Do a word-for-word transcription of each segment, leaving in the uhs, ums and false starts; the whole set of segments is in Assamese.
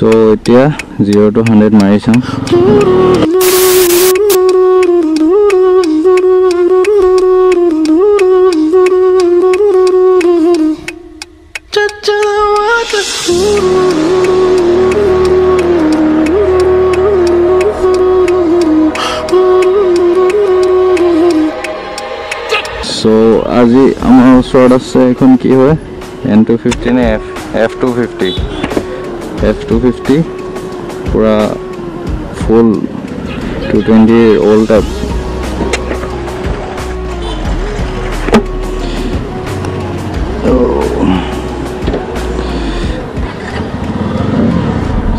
So it is zero to hundred miles. So today I am sort of saying that N two fifty ne F two fifty. F two fifty पूरा full two twenty old up oh.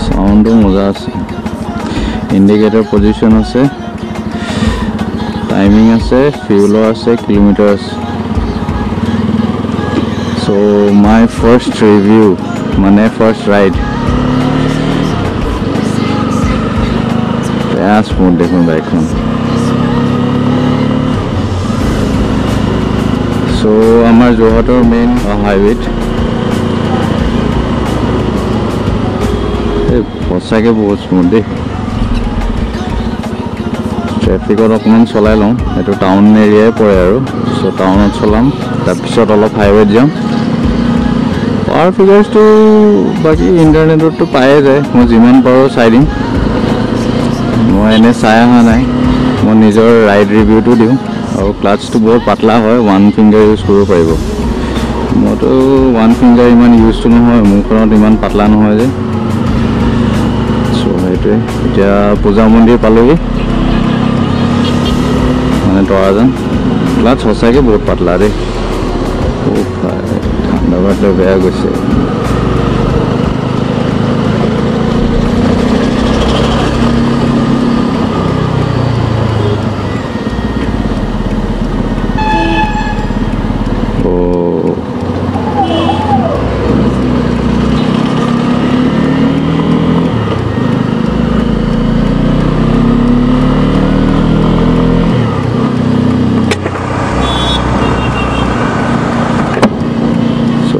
Sound मजा आसे indicator position आसे timing आसे fuel आसे kilometers so my first review my first ride As smooth देखो bike में. So हमारे जोहाट और main highway. ये बहुत सारे बहुत smooth दे. Traffic और अपने चलाए लों. ये तो town area है पड़े यारो. So town और चलाम. तब शॉट अलग highway जाम. और figures तो बाकी internet रोड तो पाये जाए. मुझे ज़िम्मेदार पड़ो siding. मैंने साया हाँ ना मैं निज़ोर राइड रिव्यू तो दियो और क्लच तो बहुत पतला है वन फिंगर यूज़ करो पाएगो मैं तो वन फिंगर इमान यूज़ तो नहीं है मुखरा तो इमान पतला नहीं है जे सो है तो जा पूजा मंडी पालोगे मैंने तो आज क्लच हो सके बहुत पतला रे ओपा ठंडा वाला बैग उसे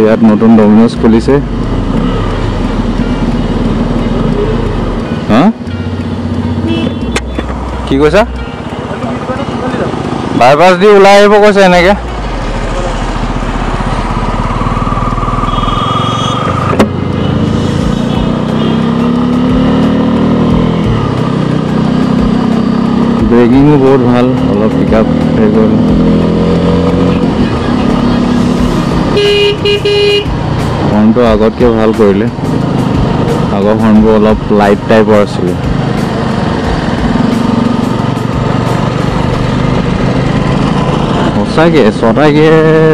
यार नोटों डोमिनोस पुलिस है हाँ क्यों ऐसा बाईपास दी उलाये वो कैसे है ना क्या ब्रेकिंग में बहुत भाल अलग pickup table Horn to agot ke bhal korile. Agot horn bo alop light type asile. Hosa ke sota ke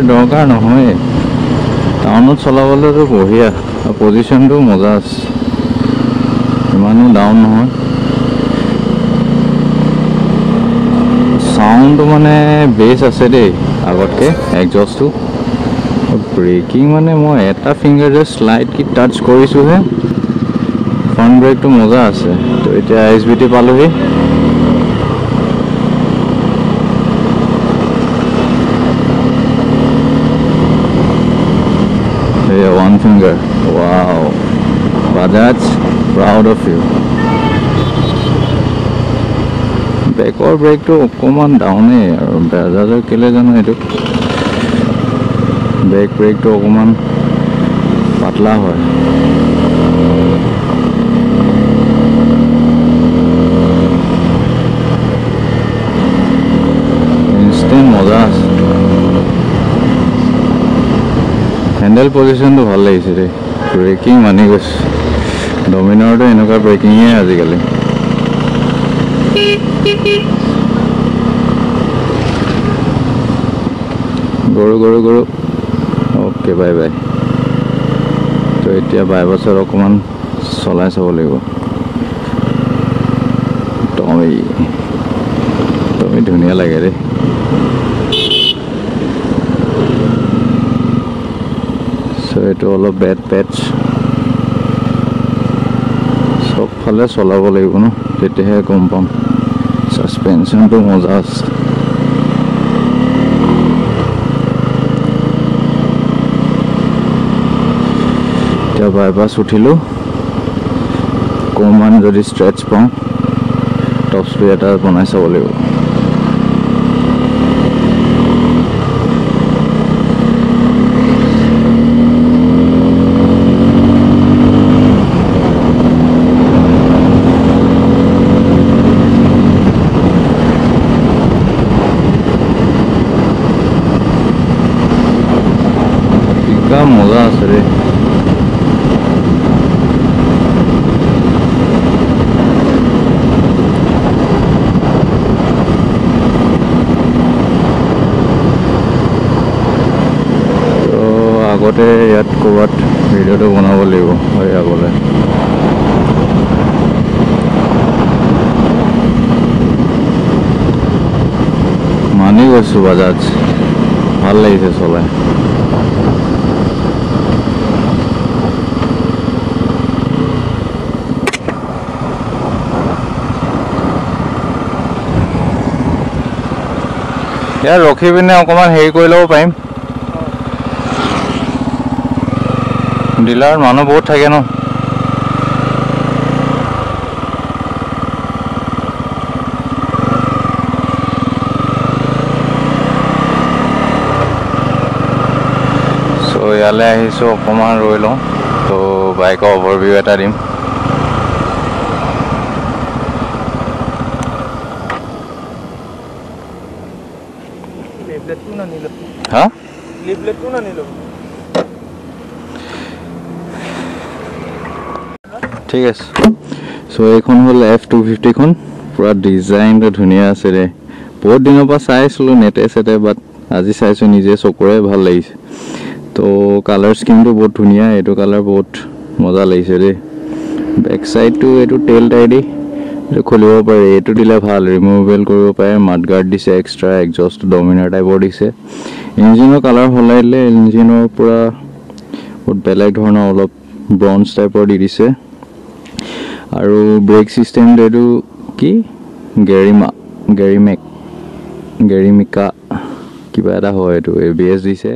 doka nohoy. Downot chala bole to bohiya. Position to moja as. Manu down nohoy. Sound mane bass ase de agot ke exhaust to. Braking माने मो ऐता finger just slide की touch कोई सुहे, front brake तो मजा आसे, तो इतने I S B T पालो ही, ये one finger, wow, Bajaj, proud of you, back और brake तो command down है, Bajaj के लिए जाना है तो ब्रेक ब्रेक तो अकमान पतला है इंस्टेंट मजा हैंडल पोजीशन तो ভাল লাগিছে रे ब्रेकिंग माने गस डोमिनर तो এনেকা ब्रेकिंग है आजिकाली गरु गरु गरु Okay, bye bye. So it's a Bible sir Okuman Solas Olivo Tommy Tommy Dunia Lagare So it's all a bad patch So Pala Sola Olivo, the hair compound suspension to Moses. Bypass उठिलो অকণমান যদি স্ট্রেচ পাওঁ টপ স্পিড এটা বনাই চাব লাগিব। মজা আছে রে, আগতে ইয়াত ক'বাত ভিডিঅ'টো বনাব লাগিব হয় আগলৈ। মানি গৈছোঁ বাজাজ, ভাল লাগিছে চলাই। ইয়াৰ ৰখি পিনে অকণমান হেৰি কৰি ল'ব পাৰিম, ডিলাৰ মানুহ বহুত থাকে ন। চ' ইয়ালৈ আহিছোঁ, অকণমান ৰৈ লওঁ, তো বাইকৰ অভাৰভিউ এটা দিম। হ্যাঁ লিফলেট কোন নিলো? ঠিক আছে। সো এখন হল এফ টু ফিফটি খন, পুরা ডিজাইনটা ধুনিয়া আছে রে। বহুত দিনৰ পৰা চাইছিলো নেটে সেটে, বাট আজি চাইছো নিজে চকুৰে, ভাল লাগিছে। তো কালাৰ স্কিমটো বহুত ধুনিয়া, এটো কালাৰ বহুত মজা লাগিছে ৰে। ব্যাক সাইড টু এটো টেল টাইডি এটো খুলিব পাৰি, এটো দিলে ভাল, ৰিমুভেবল কৰিব পাৰি। মাডগাৰ্ড দিছে এক্সট্ৰা, এক্সজস্ট ডমিনাৰ টাইপৰ দিছে। ইঞ্জিনৰ কালাৰ সলাইলে ইঞ্জিনৰ পুৰা বহুত বেলেগ ধৰণৰ, অলপ ব্ৰঞ্জ টাইপৰ দি দিছে। আৰু ব্ৰেক ছিষ্টেমটো এইটো কি গেৰিমা গেৰিমেক গেৰিমিকা কিবা এটা হয়, এইটো এ বি এছ দিছে।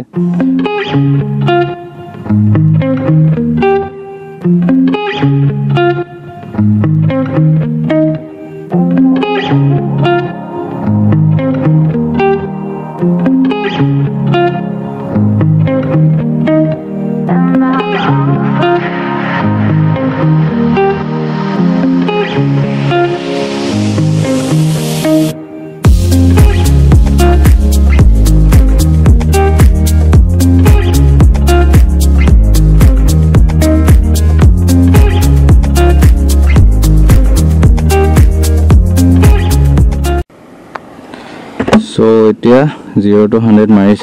তো এতিয়া জিৰ' টু হাণ্ড্ৰেড মাৰি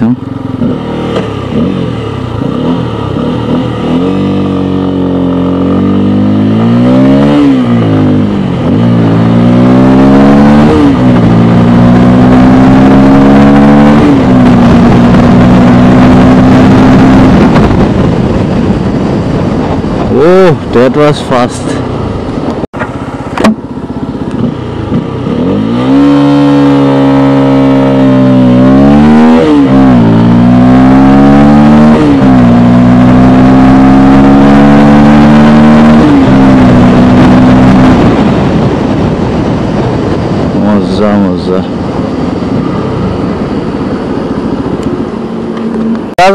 চাম। Oh, that was fast.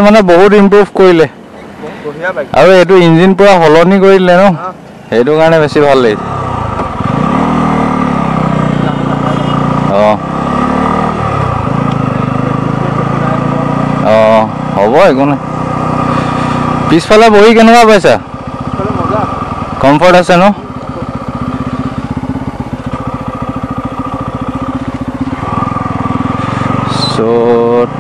মানে বহুত ইম্প্ৰুভ কৰিলে আৰু এইটো ইঞ্জিন পুৰা সলনি কৰি দিলে ন, সেইটো কাৰণে বেছি ভাল লাগিছে। অঁ অঁ হ'ব, একো নাই। পিছফালে বহি কেনেকুৱা পাইছা? কমফৰ্ট আছে ন?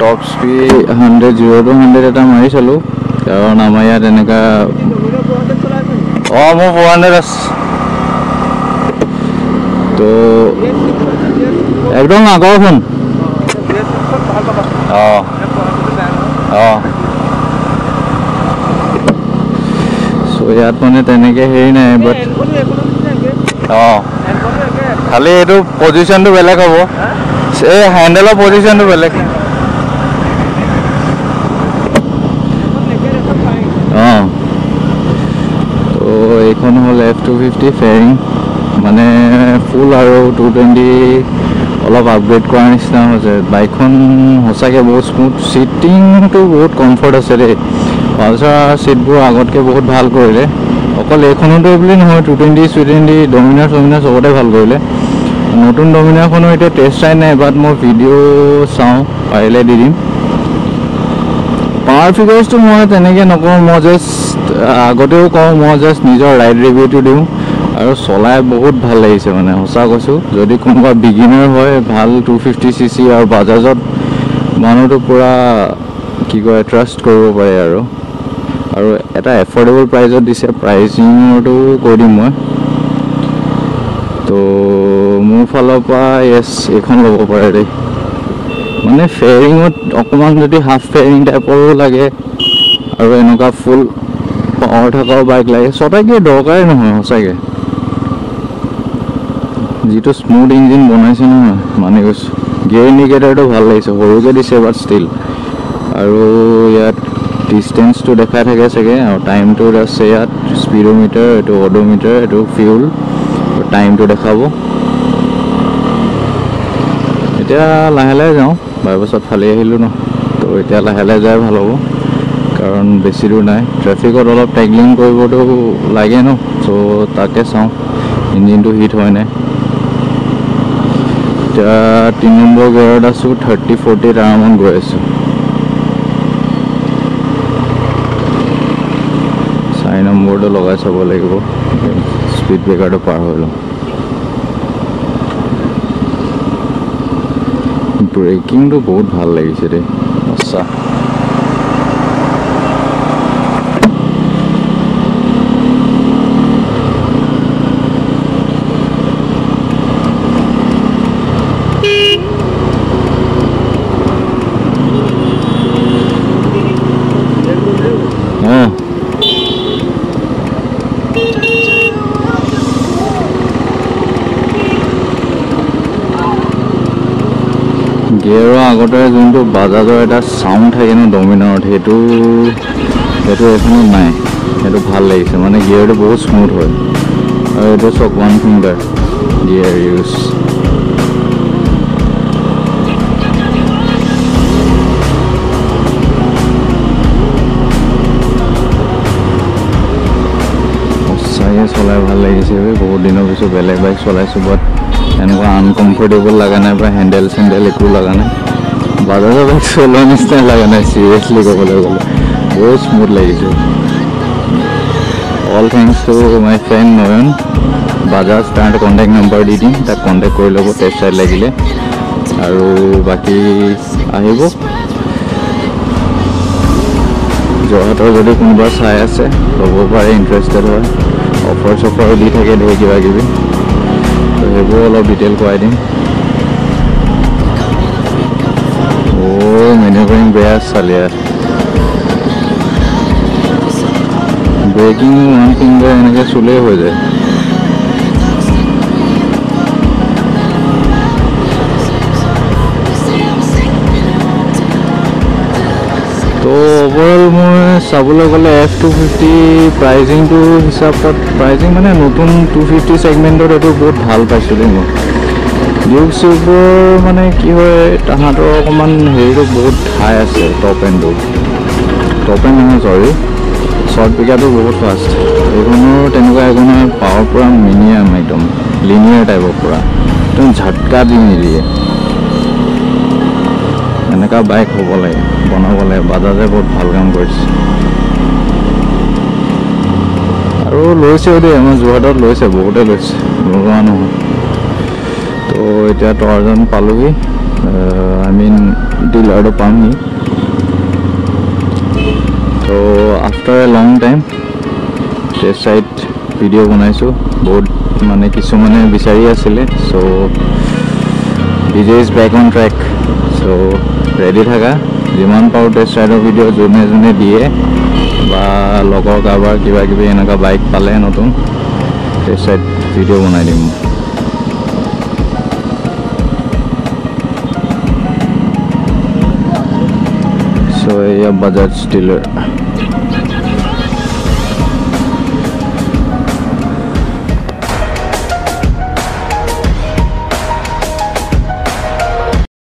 Top speed hundred zero' to hundred এটা মাৰি চালোঁ, কাৰণ আমাৰ ইয়াত এনেকুৱা অঁ মোৰ ফ'ৰ হাণ্ড্ৰেড আছে। তো একদম আগৰ ফোন অঁ অঁ চ' ইয়াত মানে তেনেকৈ হেৰি নাই, বাট অঁ খালি এইটো পজিশ্যনটো বেলেগ হ'ব, এই হেণ্ডেলৰ পজিশ্যনটো বেলেগ। এইখন হল এফ টু ফিফটি ফেৰিং, মানে ফুল আৰু টু টুৱেণ্টি অলপ আপগ্ৰেড কৰাৰ নিচিনা হৈছে বাইকখন। সঁচাকৈ বহুত স্মুথ, ছিটিংটো বহুত কমফৰ্ট আছে দেই। পালচাৰ ছিটবোৰ আগতকৈ বহুত ভাল কৰিলে, অকল এইখনতে বুলি নহয় two twenty, two twenty Dominar চমিনাৰ চবতে ভাল কৰিলে। নতুন ডমিনাৰখনৰ এতিয়া টেষ্ট চাই নাই, বাট মই ভিডিঅ' চাওঁ, পাৰিলে দি দিম। পাৱাৰ ফিগাৰ্ছটো মই তেনেকৈ নকওঁ, মই জাষ্ট আগতেও কওঁ, মই জাষ্ট নিজৰ ৰাইড ৰিভিউটো দিওঁ। আৰু চলাই বহুত ভাল লাগিছে, মানে সঁচা কৈছোঁ। যদি কোনোবা বিগিনাৰ হয়, ভাল টু ফিফটি চি চি আৰু বাজাজত মানুহটো পূৰা কি কয় ট্ৰাষ্ট কৰিব পাৰে। আৰু আৰু এটা এফৰ্ডেবল প্ৰাইজত দিছে, প্ৰাইজিঙৰটো কৈ দিম মই। তো মোৰ ফালৰ পৰা য়েছ, এইখন ল'ব পাৰে দেই। মানে ফেৰিঙত অকণমান যদি হাফ ফেৰিং টাইপৰো লাগে আৰু এনেকুৱা ফুল পাৱাৰ থকাও বাইক লাগে, ছটাকৈ দৰকাৰেই নহয় সঁচাকৈ। যিটো স্মুথ ইঞ্জিন বনাইছে নহয়, মানে গিয়েৰ ইণ্ডিকেটাৰটো ভাল লাগিছে, সৰুকৈ দিছে বাট ষ্টিল। আৰু ইয়াত ডিষ্টেঞ্চটো দেখাই থাকে চাগে, আৰু টাইমটো আছে ইয়াত স্পীডোমিটাৰ, এইটো অড'মিটাৰ, এইটো ফিউল, টাইমটো দেখাব। এতিয়া লাহে লাহে যাওঁ, বাৰ বছত ফালি আহিলোঁ ন, তো এতিয়া লাহে লাহে যাই ভাল হ'ব, কাৰণ বেছি দূৰ নাই। ট্ৰেফিকত অলপ টেগলিং কৰিবতো লাগে ন, চ' তাকে চাওঁ ইঞ্জিনটো হিট হয় নাই। এতিয়া তিনি নম্বৰ গেয়াৰত আছোঁ, থাৰ্টি ফৰ্টিত আৰামত গৈ আছোঁ। চাৰি নম্বৰটো লগাই চাব লাগিব, স্পীড ব্ৰেকাৰটো পাৰ হৈ লওঁ। ব্ৰেকিংটো বহুত ভাল লাগিছে দেই, আচ্ছা। গিয়েৰৰ আগতে যোনটো বাজাজৰ এটা চাউণ্ড থাকে ন ডমিনাৰত, সেইটো সেইটো এখনত নাই, সেইটো ভাল লাগিছে। মানে গিয়েৰটো বহুত স্মুথ হয়, আৰু এইটো চক ওৱান ফিংগাৰ গিয়েৰ ইউজ। সঁচাকৈ চলাই ভাল লাগিছে, বহুত দিনৰ পিছত বেলেগ বাইক চলাইছোঁ, বাট এনেকুৱা আনকমফৰ্টেবল লগা নাই, বা হেণ্ডেল চেণ্ডেল একো লগা নাই, বাজাজৰ বাইক চলোৱাৰ নিচিনা লগা নাই। চিৰিয়াছলি ক'বলৈ গ'লে বহুত স্মুথ লাগিছে। All thanks to my friend Nayan, Bajaj তাৰ কণ্টেক্ট নম্বৰ দি দিম, তাক কণ্টেক্ট কৰি ল'ব টেষ্ট চাইড লাগিলে। আৰু বাকী আহিব, যোৰহাটৰ যদি কোনোবা চাই আছে ল'ব পাৰে, ইণ্টাৰেষ্টেড হয়, অফাৰ চফাৰো দি থাকে ধেৰ কিবা কিবি, সেইবোৰ অলপ ডিটেইল কৰাই দিম। অ' মেনুভাৰিং বেয়া চালে, ব্ৰেকিং ওৱান ফিংগাৰ এনেকৈ চুলেই হৈ যায়। তো অভাৰঅল মই চাবলৈ গ'লে এফ টু ফিফটি প্ৰাইজিংটো হিচাপত, প্ৰাইজিং মানে নতুন টু ফিফটি ছেগমেণ্টত এইটো বহুত ভাল পাইছোঁ দেই মই। ডিউক চিউকবোৰ মানে কি হয়, তাহাঁতৰ অকণমান হেৰিটো বহুত হাই আছে, টপ এণ্ডটো টপ এণ্ড নহয় চৰি শ্বৰ্ট পিকাটো বহুত ফাষ্ট। এইখনৰ তেনেকুৱা একো নহয়, পাৱাৰ পূৰা মিনিমাম, একদম লিনিয়াৰ টাইপৰ, পূৰা একদম ঝাটকা দি নিদিয়ে, এনেকুৱা বাইক হ'ব লাগে, বনাব লাগে। বাজাজে বহুত ভাল কাম কৰিছে, আৰু লৈছেও দেই, আমাৰ যোৰহাটত লৈছে, বহুতে লৈছে, নোলোৱা নহয়। তো এতিয়া তৰ্জন পালোহি, আই মিন ডিলাৰটো পামহি। তো after a long time test ride video' বনাইছোঁ, বহুত মানে কিছুমানে বিচাৰি আছিলে। So' DJ is back on track, so' ready থাকা, যিমান পাৰোঁ টেষ্ট ৰাইডৰ ভিডিঅ' যোনে যোনে দিয়ে, বা লগৰ কাৰোবাৰ কিবা কিবি এনেকুৱা বাইক পালে নতুন টেষ্ট ৰাইড ভিডিঅ' বনাই দিম। চ' এয়া বাজাজ ডিলাৰ।